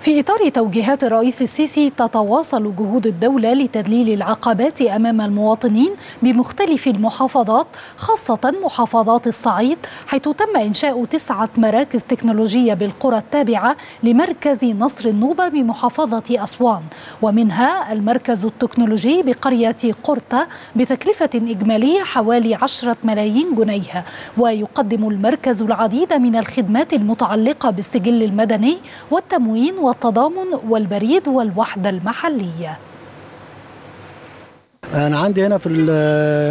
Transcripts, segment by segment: في إطار توجيهات الرئيس السيسي، تتواصل جهود الدولة لتذليل العقبات أمام المواطنين بمختلف المحافظات، خاصة محافظات الصعيد، حيث تم إنشاء 9 مراكز تكنولوجية بالقرى التابعة لمركز نصر النوبة بمحافظة أسوان، ومنها المركز التكنولوجي بقرية قورتة بتكلفة إجمالية حوالي 10 ملايين جنيه، ويقدم المركز العديد من الخدمات المتعلقة بالسجل المدني والتموين والتضامن والبريد والوحدة المحلية. أنا عندي هنا في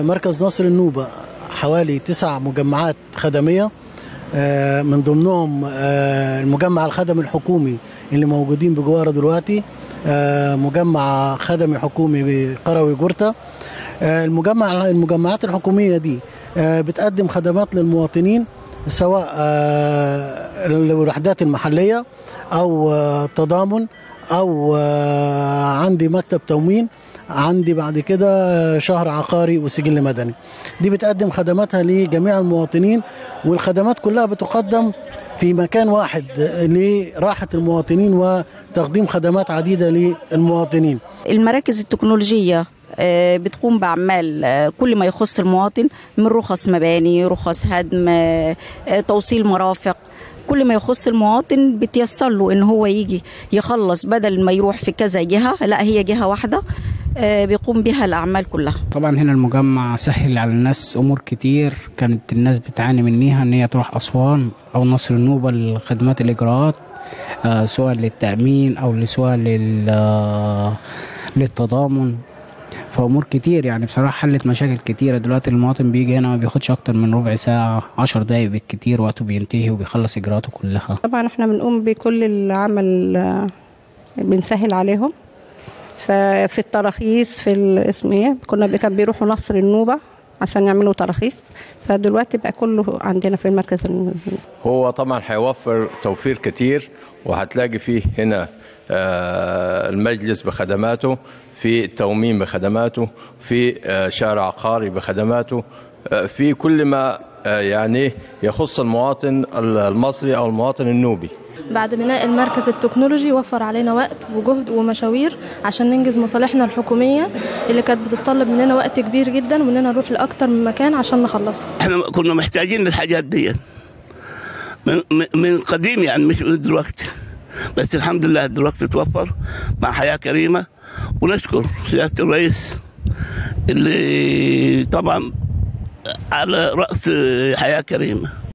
مركز نصر النوبة حوالي 9 مجمعات خدمية، من ضمنهم المجمع الخدمي الحكومي اللي موجودين بجواره دلوقتي، مجمع خدمي حكومي قروي قورتة. المجمعات الحكومية دي بتقدم خدمات للمواطنين، سواء الوحدات المحلية أو تضامن، أو عندي مكتب تموين، عندي بعد كده شهر عقاري وسجل مدني. دي بتقدم خدماتها لجميع المواطنين، والخدمات كلها بتقدم في مكان واحد لراحة المواطنين وتقديم خدمات عديدة للمواطنين. المراكز التكنولوجية بتقوم بأعمال كل ما يخص المواطن، من رخص مباني، رخص هدم، توصيل مرافق، كل ما يخص المواطن بتيسر له ان هو يجي يخلص، بدل ما يروح في كذا جهة، لا هي جهة واحدة بيقوم بها الأعمال كلها. طبعا هنا المجمع سهل على الناس أمور كتير كانت الناس بتعاني منيها، ان هي تروح أسوان أو نصر النوبة لخدمات الإجراءات، سواء للتأمين أو سواء للتضامن، فأمور كتير يعني بصراحة حلت مشاكل كتيرة. دلوقتي المواطن بيجي هنا ما بياخدش أكتر من ربع ساعة، 10 دقايق بالكتير، وقته بينتهي وبيخلص إجراءاته كلها. طبعا احنا بنقوم بكل العمل، بنسهل عليهم في التراخيص، في الاسمية كان بيروحوا نصر النوبة عشان يعملوا تراخيص، فدلوقتي بقى كله عندنا في المركز. هو طبعا هيوفر توفير كتير، وهتلاقي فيه هنا المجلس بخدماته، في التومين بخدماته، في شارع عقاري بخدماته، في كل ما يعني يخص المواطن المصري أو المواطن النوبي. بعد بناء المركز التكنولوجي وفر علينا وقت وجهد ومشاوير عشان ننجز مصالحنا الحكومية اللي كانت بتتطلب مننا وقت كبير جدا، واننا نروح لأكتر من مكان عشان نخلصها. احنا كنا محتاجين للحاجات دي من قديم، يعني مش من دلوقتي، بس الحمد لله دلوقتي توفر مع حياة كريمة، ونشكر سيادة الرئيس اللي طبعا على رأس حياة كريمة.